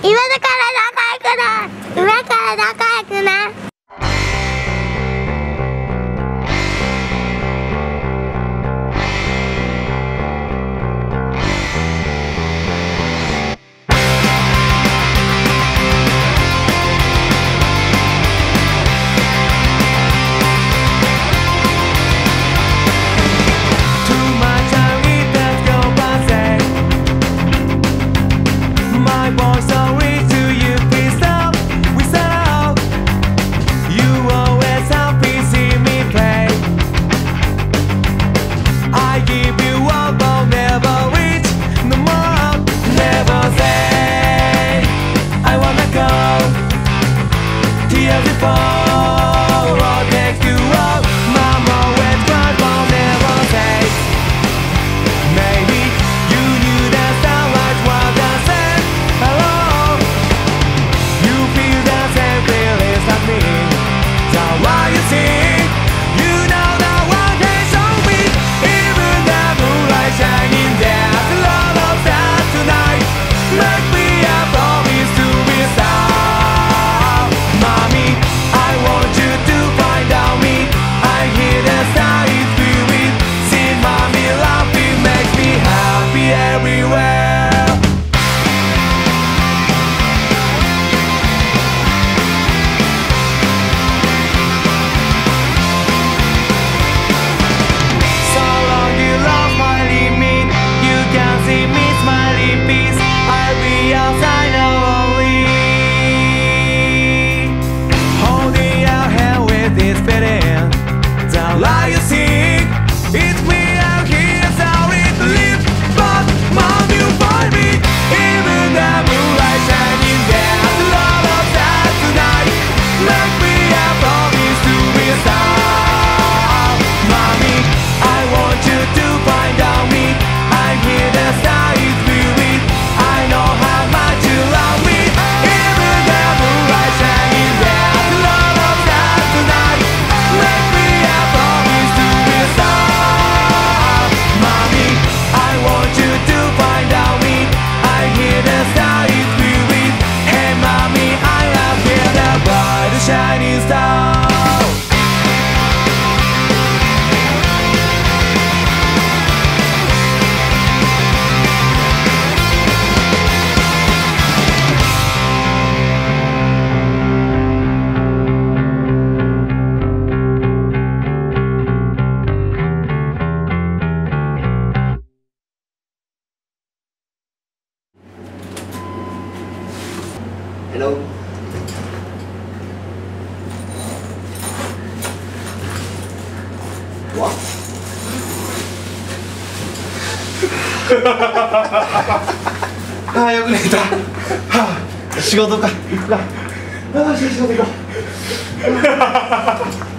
今から仲良くな。Hello. What?ああ、よく寝た。はあ、仕事か。ああ、仕事か。